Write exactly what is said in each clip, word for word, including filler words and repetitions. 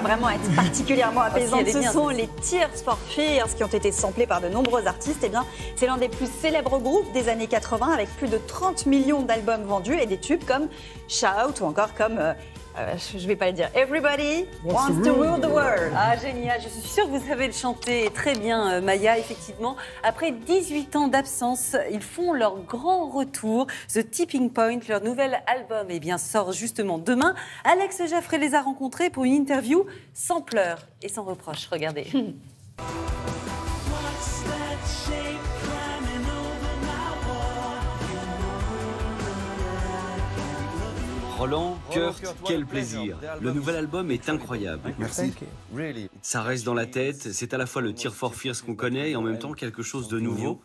va vraiment être particulièrement apaisante. Ce sont les Tears for Fears qui ont été samplés par de nombreux artistes. Eh bien, c'est l'un des plus célèbres groupes des années quatre-vingts avec plus de trente millions d'albums vendus et des tubes comme Shout ou encore comme... Euh, Euh, je ne vais pas le dire. Everybody Wants to Rule the World. Ah, génial. Je suis sûre que vous savez le chanter très bien, Maya, effectivement. Après dix-huit ans d'absence, ils font leur grand retour. The Tipping Point, leur nouvel album, eh bien, sort justement demain. Alex Jaffray les a rencontrés pour une interview sans pleurs et sans reproche. Regardez. Roland, Kurt, quel plaisir. Le nouvel album est incroyable. Merci. Ça reste dans la tête, c'est à la fois le Tears for Fears qu'on connaît et en même temps quelque chose de nouveau,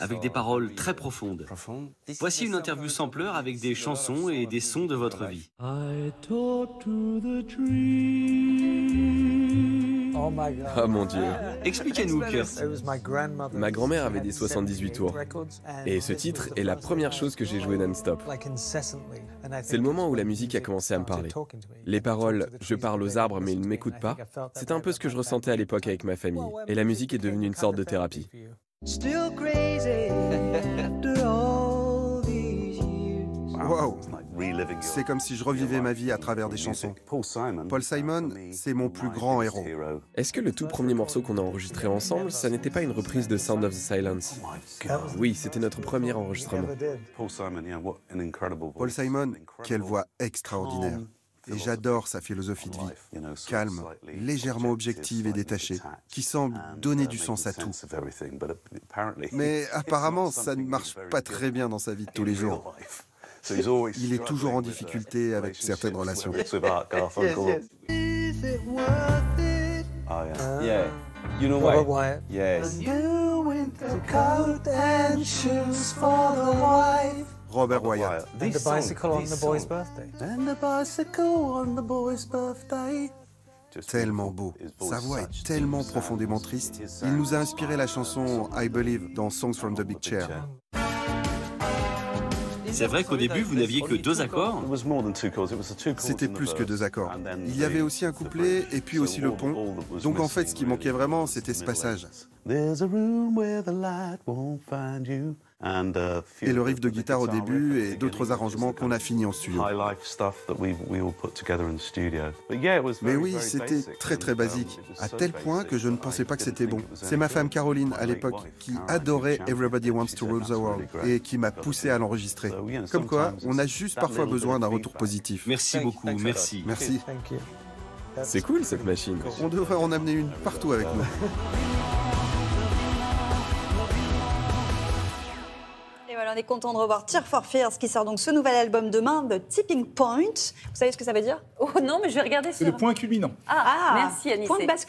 avec des paroles très profondes. Voici une interview sampleur avec des chansons et des sons de votre vie. Oh mon Dieu. Expliquez-nous, Kirst. Ma grand-mère avait des soixante-dix-huit tours. Et ce titre est la première chose que j'ai jouée non-stop. C'est le moment où la musique a commencé à me parler. Les paroles « je parle aux arbres mais ils ne m'écoutent pas », c'est un peu ce que je ressentais à l'époque avec ma famille. Et la musique est devenue une sorte de thérapie. Wow. C'est comme si je revivais ma vie à travers des chansons. Paul Simon, c'est mon plus grand héros. Est-ce que le tout premier morceau qu'on a enregistré ensemble, ça n'était pas une reprise de Sound of the Silence? Oui, c'était notre premier enregistrement. Paul Simon, quelle voix extraordinaire. Et j'adore sa philosophie de vie, calme, légèrement objective et détachée, qui semble donner du sens à tout. Mais apparemment, ça ne marche pas très bien dans sa vie de tous les jours. Il est toujours en difficulté avec certaines relations. Robert Wyatt. Robert Wyatt. And the bicycle on the boy's birthday. And the bicycle on the boy's birthday. Tellement beau. Sa voix est tellement profondément triste. Il nous a inspiré la chanson I Believe dans Songs from the Big Chair. C'est vrai qu'au début, vous n'aviez que deux accords. C'était plus que deux accords. Il y avait aussi un couplet et puis aussi le pont. Donc en fait, ce qui manquait vraiment, c'était ce passage. Et le riff de guitare au début et d'autres arrangements qu'on a finis en studio. Mais oui, c'était très très basique, à tel point que je ne pensais pas que c'était bon. C'est ma femme Caroline, à l'époque, qui adorait Everybody Wants to Rule the World et qui m'a poussé à l'enregistrer. Comme quoi, on a juste parfois besoin d'un retour positif. Merci beaucoup, merci. Merci. C'est cool cette machine. On devrait en amener une partout avec nous. On est content de revoir Tears for Fears qui sort donc ce nouvel album demain, The Tipping Point. Vous savez ce que ça veut dire? Oh non, mais je vais regarder sur... C'est le point culminant. Ah, ah merci Anissé. Point de bascule.